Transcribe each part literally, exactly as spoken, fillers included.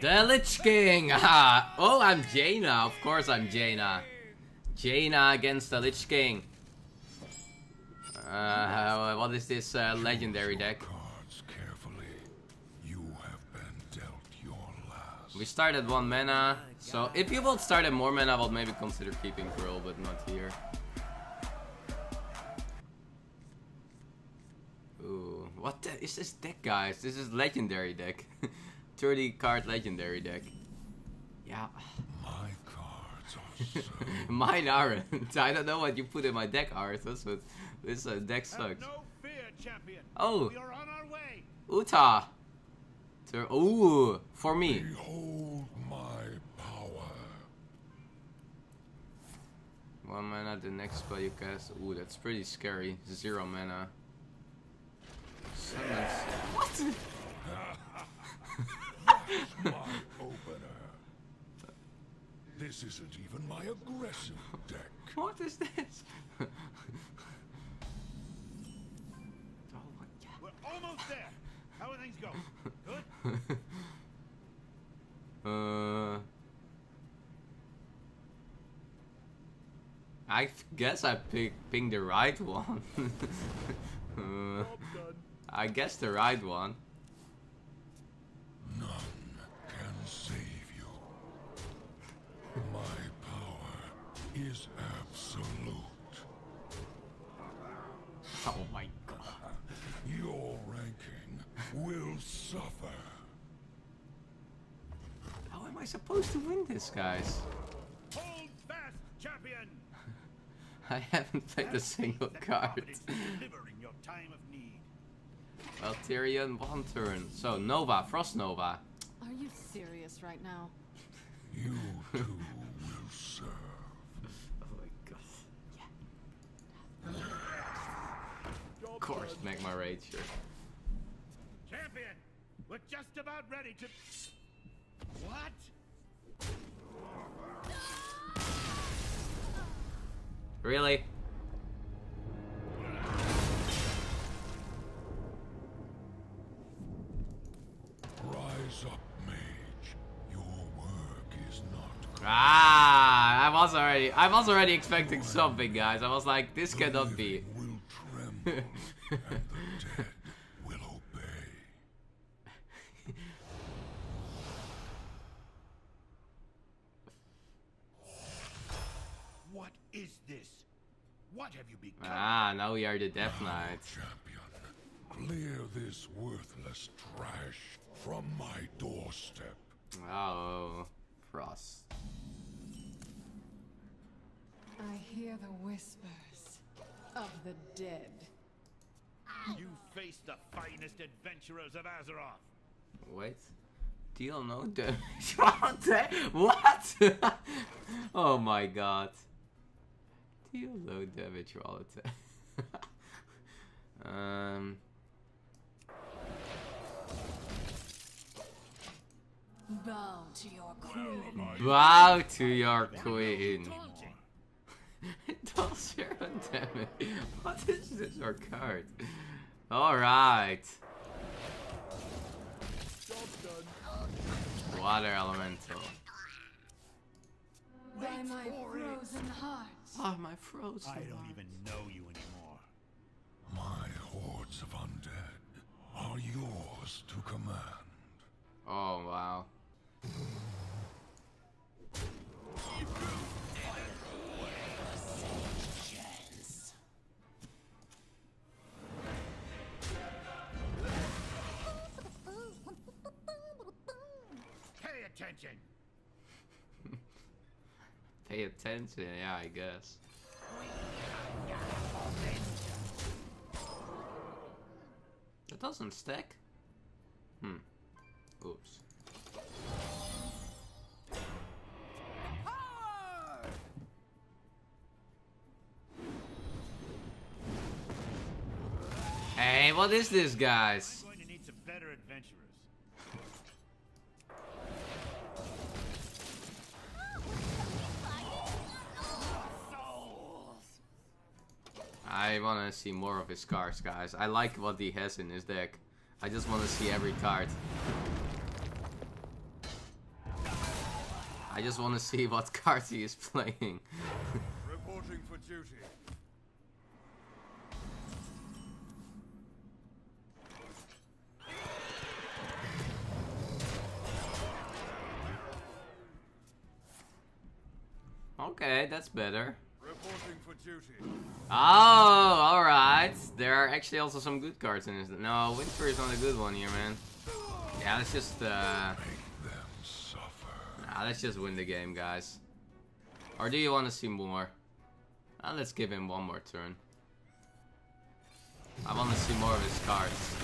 The Lich King! Haha! Oh, I'm Jaina. Of course I'm Jaina. Jaina against the Lich King. Uh, what is this uh, legendary deck? We start at one mana, so if you will start at more mana, I will maybe consider keeping Troll, but not here. Ooh, what the, is this deck, guys? This is legendary deck. thirty card legendary deck. Yeah. My cards are so mine aren't. I don't know what you put in my deck, Arthas, but this uh, deck sucks. No fear, champion. Oh, we are on our way. Utah. Ooh, for me. Behold my power. One mana, the next spell you cast. Ooh, that's pretty scary. Zero mana. Summons. What? That's my opener. This isn't even my aggressive deck. What is this? Oh, my God. We're almost there. How are things going? Good? uh, I guess I picked ping the right one. uh, I guess the right one. None can save you. My power is absolute. Oh my God. Your ranking will suffer. How am I supposed to win this, guys? Hold fast, champion. I haven't played a single card. Your time of need. Well, Tyrion, one turn. So Nova, Frost Nova. Are you serious right now? You too will serve. Oh my God. Yeah. Yeah. Of course, make my raid sure. Champion, we're just about ready to. What? Really? Rise up, mage. Your work is not. Ah, I was already, I was already expecting something, guys. I was like, this cannot be. Will tremble and the dead. What have you become? Ah, now we are the Death Knight. Champion, clear this worthless trash from my doorstep. Oh, Frost. I hear the whispers of the dead. You face the finest adventurers of Azeroth. Wait. Deal no damage. What? Oh my God. Deal low damage all the time. Bow to your queen. Bow to your queen. It does zero damage. What is this? Our card. Alright. Water elemental. By my frozen heart. Oh, my frozen I don't heart. Even know you anymore. My hordes of undead are yours to command. Oh, wow. Pay attention. Pay attention, yeah, I guess. That doesn't stack. Hmm. Oops. Hey, what is this, guys? I'm going to need some better adventurers. I want to see more of his cards, guys. I like what he has in his deck. I just want to see every card. I just want to see what cards he is playing. Reporting for duty. Okay, that's better. Reporting for duty. Oh, alright. There are actually also some good cards in this. No, Winter is not a good one here, man. Yeah, let's just... Uh... Make them suffer. Nah, let's just win the game, guys. Or do you want to see more? Uh, let's give him one more turn. I want to see more of his cards.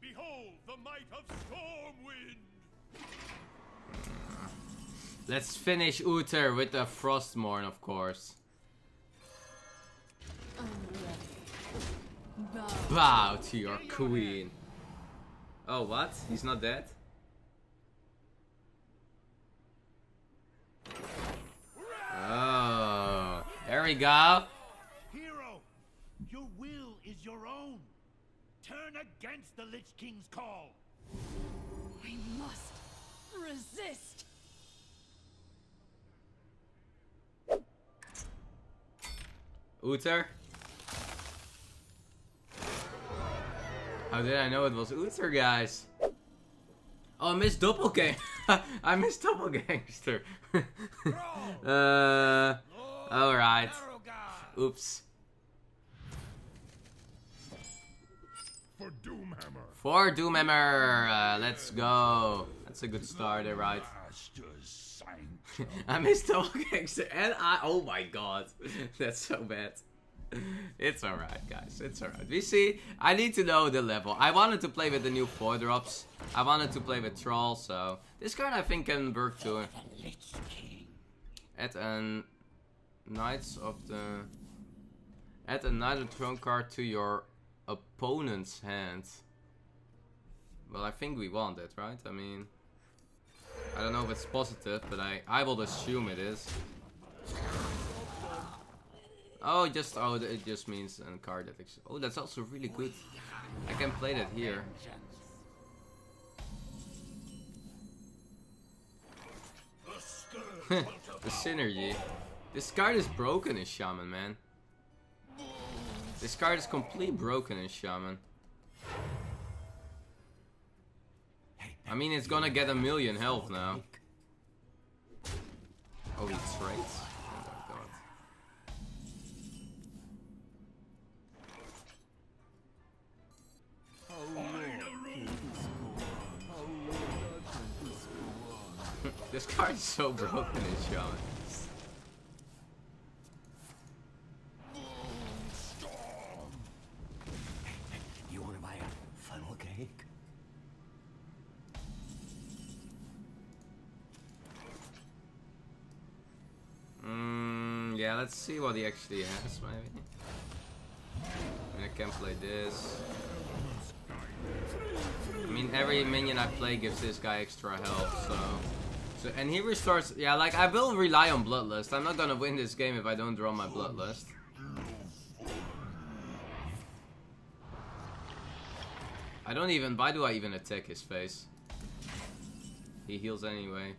Behold the might of Stormwind. Let's finish Uther with the Frostmourne, of course. Bow to your queen. Oh, what? He's not dead? Oh, there we go. Hero, your will is your own. Turn against the Lich King's call. We must resist. Uther? How did I know it was Uther, guys? Oh, I missed Doppelganger. I missed Doppelgangster. uh, Alright. Oops. For Doomhammer. For Doomhammer. Uh, let's go. That's a good start, right? I missed Doppelgangster. And I. Oh my god. That's so bad. It's alright, guys, it's alright. We see, I need to know the level. I wanted to play with the new four drops. I wanted to play with Troll, so this card I think can work too. Add an Knights of the... Add a Knight of the Throne card to your opponent's hand. Well, I think we want that, right? I mean... I don't know if it's positive, but I, I will assume it is. Oh, just oh, it just means a card that. Oh, that's also really good. I can play that here. The synergy. This card is broken in Shaman, man. This card is completely broken in Shaman. I mean, it's gonna get a million health now. Oh, he trades. This card's so broken in Shaman. You wanna buy a funnel cake? Mmm, yeah, let's see what he actually has, maybe. I mean, I can play this. I mean, every minion I play gives this guy extra health, so... So, and he restores, yeah, like, I will rely on bloodlust. I'm not gonna win this game if I don't draw my bloodlust. I don't even, why do I even attack his face? He heals anyway.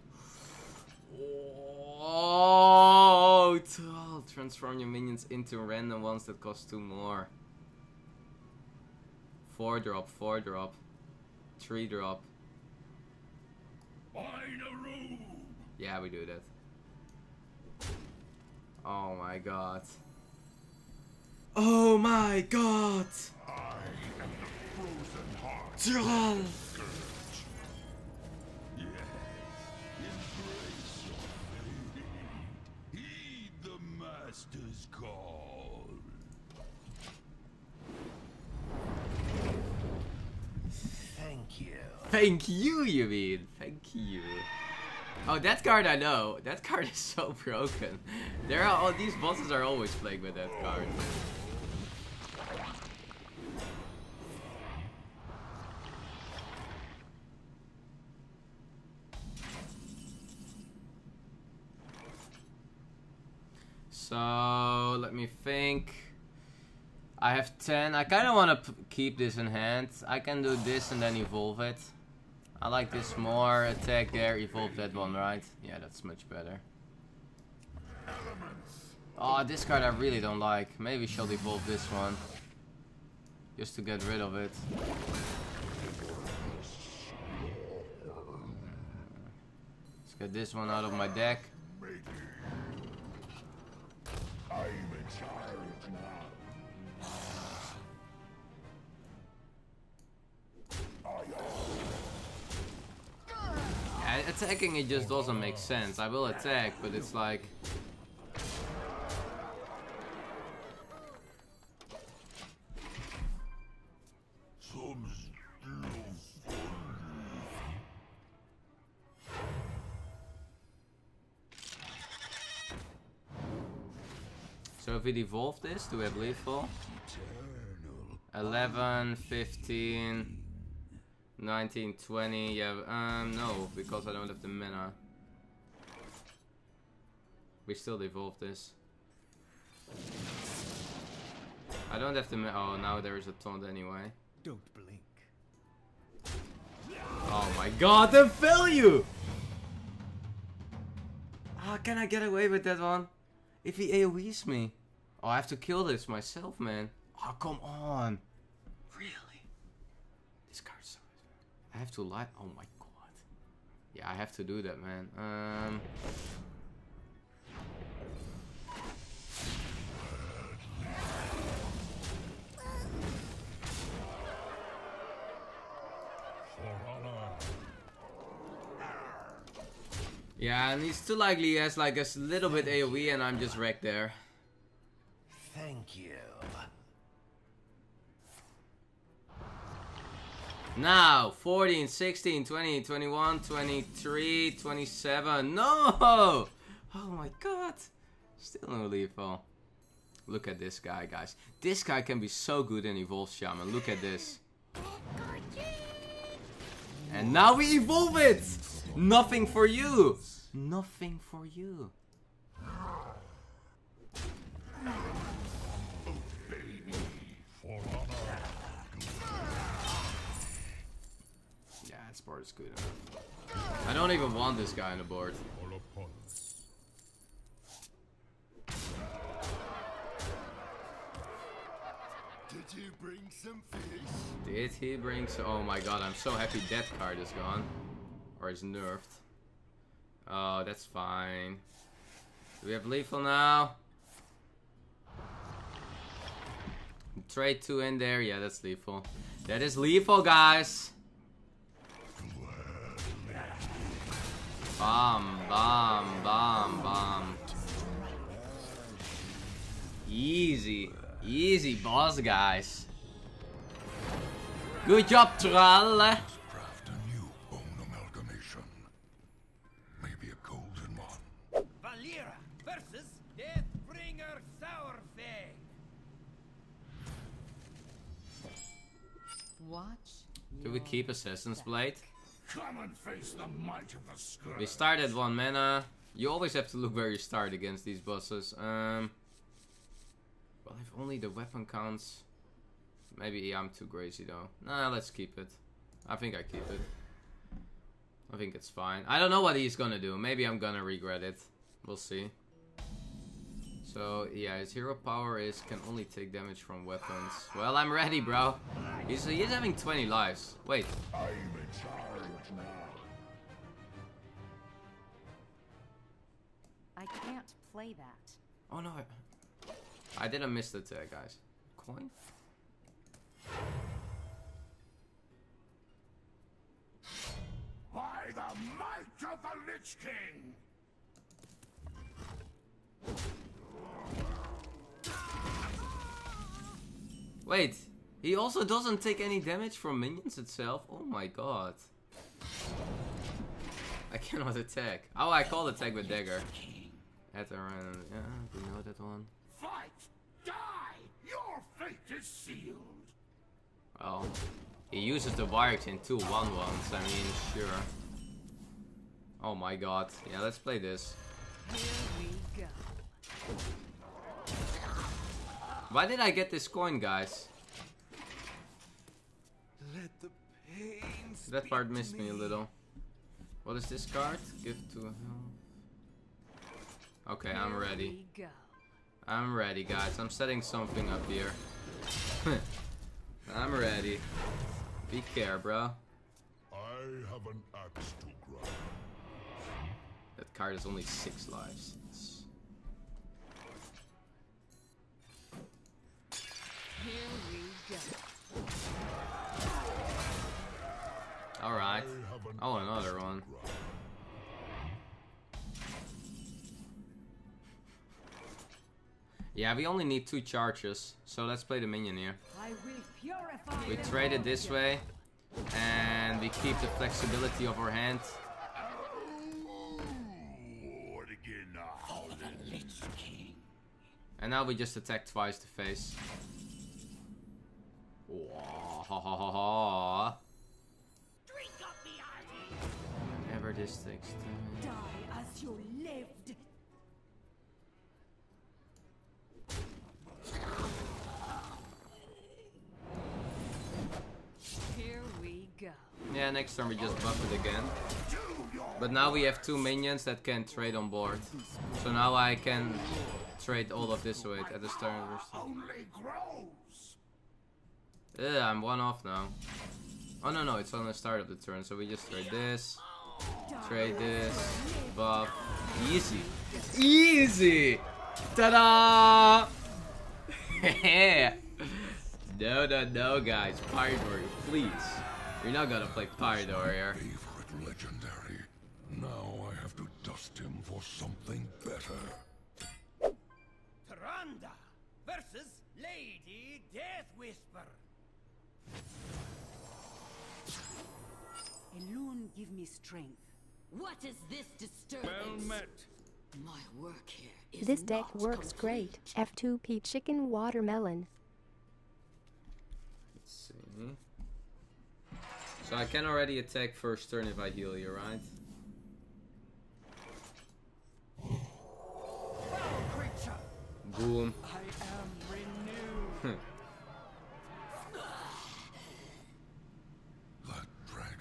Oh, Troll. Transform your minions into random ones that cost two more. Four drop, four drop, three drop. Yeah, we do that. Oh my god. Oh my god! I am the frozen heart. Yes, embrace your fate. Heed the master's call. Thank you. Thank you, you mean. Thank you. Oh, that card I know. That card is so broken. There are all these bosses are always playing with that card. So let me think. I have ten. I kind of want to keep this in hand. I can do this and then evolve it. I like this more. Attack there, evolve that one, right? Yeah, that's much better. Oh, this card I really don't like. Maybe she'll evolve this one. Just to get rid of it. Let's get this one out of my deck. Yeah, attacking it just doesn't make sense. I will attack, but it's like... So if we evolve this, do we have lethal? eleven, fifteen, nineteen, twenty, yeah, um, no, because I don't have the mana. We still evolve this. I don't have the mana, oh, now there is a taunt anyway. Don't blink. Oh my god, the value! Ah, oh, can I get away with that one? If he AoEs me. Oh, I have to kill this myself, man. Oh, come on. Really? This card's so good. I have to lie. Oh my god. Yeah, I have to do that, man. Um. Yeah, and he's too likely he has like a little bit AoE and I'm just wrecked there. Thank you. Now, fourteen, sixteen, twenty, twenty-one, twenty-three, twenty-seven. No! Oh my god. Still no lethal. Look at this guy, guys. This guy can be so good in Evolve Shaman. Look at this. And now we evolve it! Nothing for you! Nothing for you. Yeah, this board is good enough. I don't even want this guy on the board. Did you bring some fish? Did he bring some? Oh my god, I'm so happy that card is gone. Or is nerfed. Oh, that's fine. Do we have lethal now? Trade two in there. Yeah, that's lethal. That is lethal, guys. Bomb, bomb, bomb, bomb. Easy. Easy boss, guys. Good job, Troll. Valera versus Deathbringer Saurfang. Watch. Do we keep Assassin's Blade? Come and face the might of the scourge. We start at one mana. You always have to look where you start against these bosses. Um. Well, if only the weapon counts. Maybe I'm too crazy though. Nah, let's keep it. I think I keep it. I think it's fine. I don't know what he's gonna do. Maybe I'm gonna regret it. We'll see. So, yeah, his hero power is can only take damage from weapons. Well, I'm ready, bro. He's, he's having twenty lives. Wait. I'm in charge now. I can't play that. Oh, no. I did a missed attack, guys. Coin? By the might of the Lich King! Wait, he also doesn't take any damage from minions itself? Oh my god. I cannot attack. Oh, I call attack with dagger. At the random. Yeah, we know that one. Fight! Die! Your fate is sealed! Well, he uses the wires in two one ones, I mean, sure. Oh my god. Yeah, let's play this. Here we go. Why did I get this coin, guys? Let the pain that part missed me. me a little. What is this card? Give to him. Okay, I'm ready. I'm ready, guys. I'm setting something up here. I'm ready. Be care, bro. I have an axe to grind. That card is only six lives. It's... Here we go. Alright. Oh, another one. Yeah, we only need two charges, so let's play the minion here. I will purify we trade it this way, and we keep the flexibility of our hand. Oh, the Lich King. And now we just attack twice the face. Oh, ha, ha, ha, ha. Drink up the army. Whenever this takes time. Die as you lived. Here we go. Yeah, next turn we just buff it again. But now we have two minions that can trade on board. So now I can trade all of this weight at the start of the Yeah, I'm one off now. Oh no no, it's on the start of the turn, so we just trade this. Trade this. Buff. Easy. Easy! Ta-da! Yeah. No, no, no, guys. Pyrodor, please. You're not gonna play Pyrodor here. Favorite legendary. Now I have to dust him for something better. Tyranda versus Lady Deathwhisper. Alone give me strength. What is this disturbance? Well met. My work here is this deck works complete. Great. F two P chicken watermelon. Let's see. So I can already attack first turn if I heal you, right? Boom. I am renewed. That dragon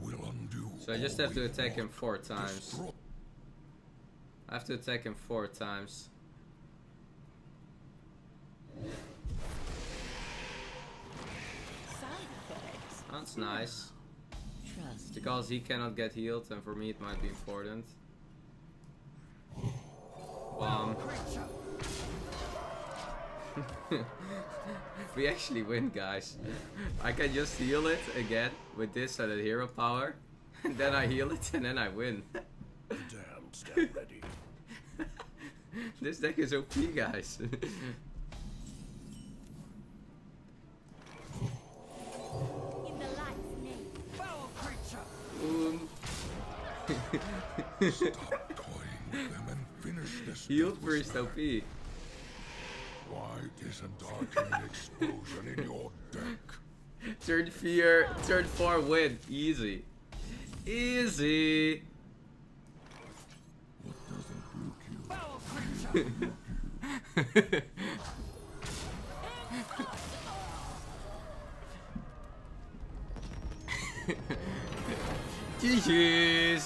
will undo. So I just have to attack him four times. I have to attack him four times. That's nice. Trust because he cannot get healed, and for me it might be important. Bomb. We actually win, guys. I can just heal it again with this and a hero power. And then I heal it and then I win. Damn, stand ready. This deck is O P, guys. In the light's name, foul creature. Boom. Stop toying with them and finish this. Healed first O P. Why isn't Arcane Explosion in your deck? Turn fear, turn four win. Easy. Easy. Jeez.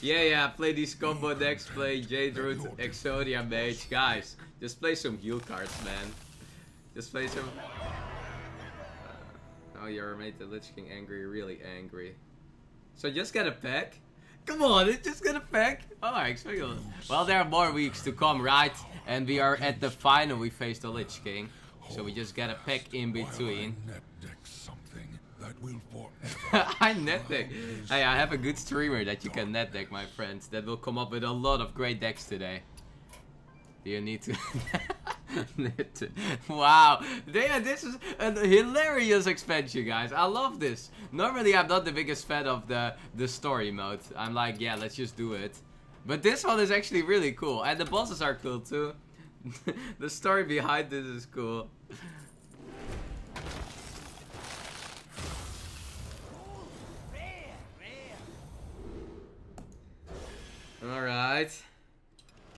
Yeah, yeah, play these combo decks, play Jade Ruth, Exodia Mage. Guys, just play some heal cards, man. Just play some... Uh, oh, you made the Lich King angry, really angry. So just get a pack? Come on, it's just gonna pack. Oh, I expect it. Well, there are more weeks to come, right? And we are at the final. We face the Lich King, so we just gotta pack in between. I net deck something that will forever. I net deck. Hey, I have a good streamer that you can net deck, my friends. That will come up with a lot of great decks today. Do you need to? Wow, yeah, this is a hilarious expansion, guys. I love this. Normally I'm not the biggest fan of the the story mode. I'm like, yeah, let's just do it. But this one is actually really cool, and the bosses are cool too. The story behind this is cool. All right.